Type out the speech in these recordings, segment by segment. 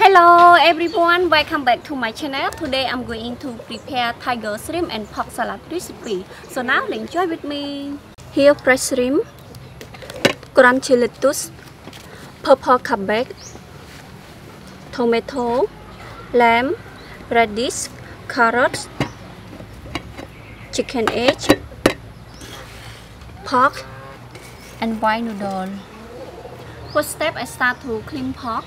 Hello everyone, welcome back to my channel. Today I'm going to prepare tiger shrimp and pork salad recipe. So now enjoy with me. Here fresh shrimp, crunchy lettuce, purple cabbage, tomato, lamb, radish, carrots, chicken egg, pork, and white noodle. First step, I start to clean pork.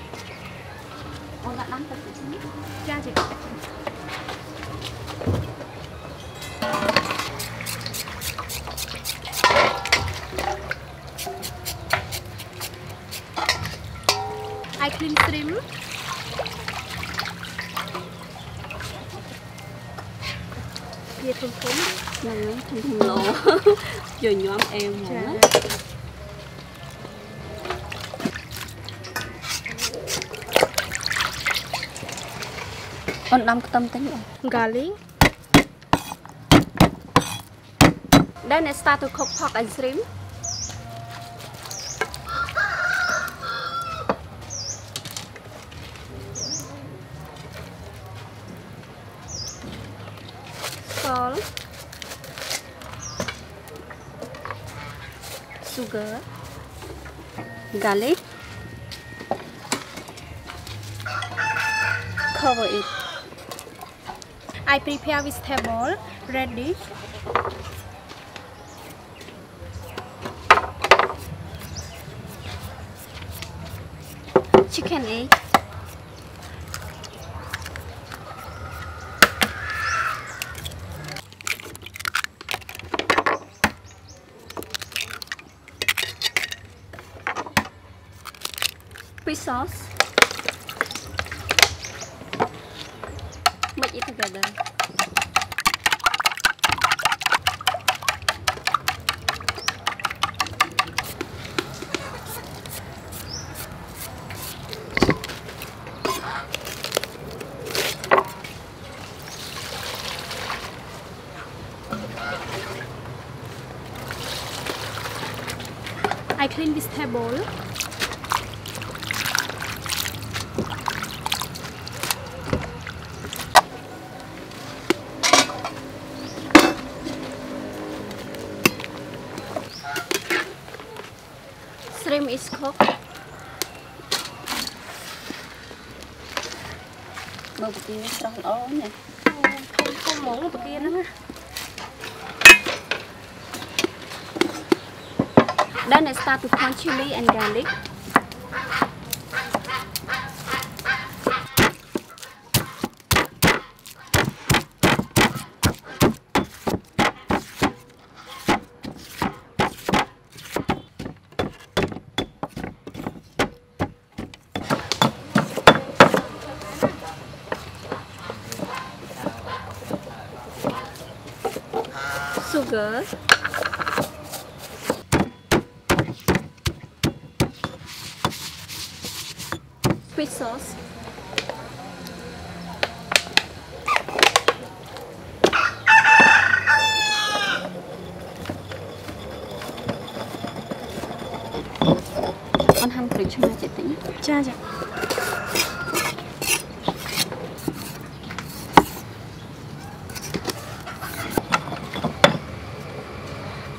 I clean shrimp. Here from home, no, em còn đâm tâm tính rồi. Garlic. Then I start to cook pork and shrimp. Salt. Sugar. Garlic. Cover it. I prepare vegetable, radish, chicken egg, fish sauce. Make it together. I clean this table. Look. Shrimp is cooked. Look at this, strong on it. Oh, come Then I start to pound chili and garlic. Sugar. Sauce, on ham bridge,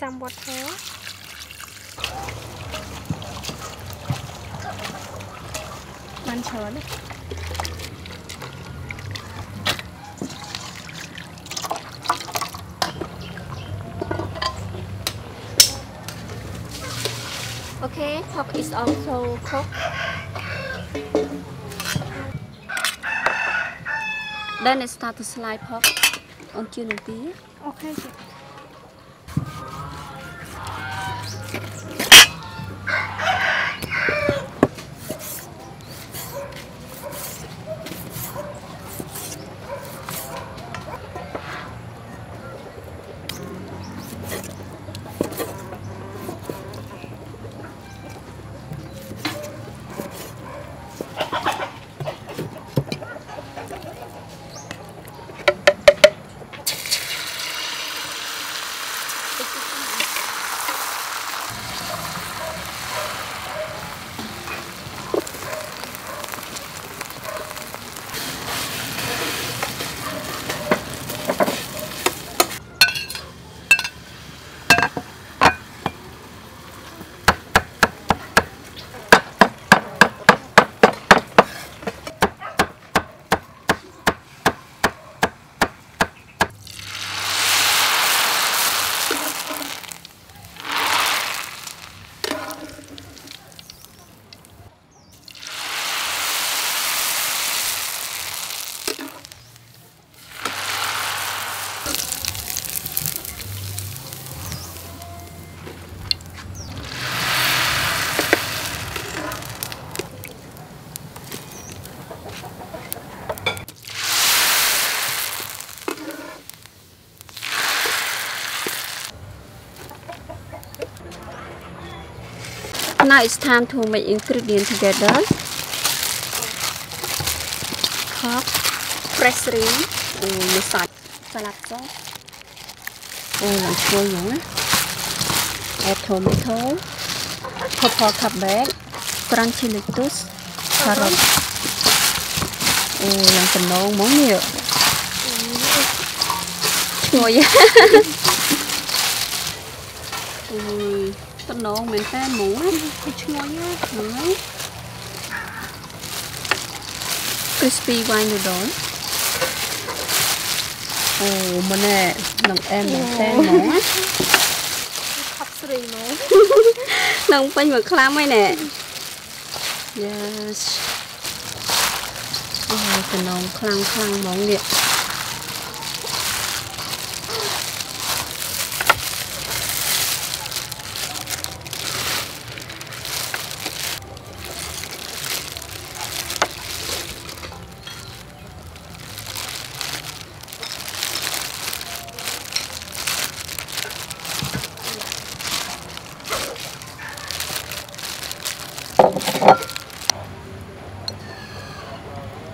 Some water, one spoon, okay, pork is also cooked. Then I start to slice pork on chili. Okay. Now it's time to make ingredients together. Pork, fresh shrimp, massage, salad sauce, add tomato, purple cabbage, crunchy lettuce, carrot, and Tân nông mình pha muối, muối, crispy white noodle. ồ mình nè nòng em nè khóc sụi nè nòng phanh mà khlam ấy nè yes ồ cái nòng khlang móng nè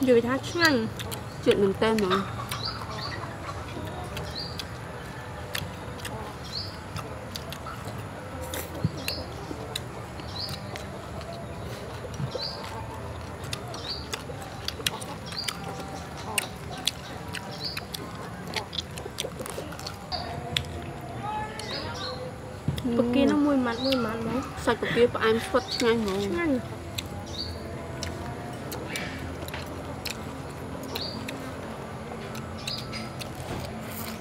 dưới thác chăng chuyện mình tên mà bữa kia nó mùi mặn mà sạch bữa kia bọn em phật nhanh rồi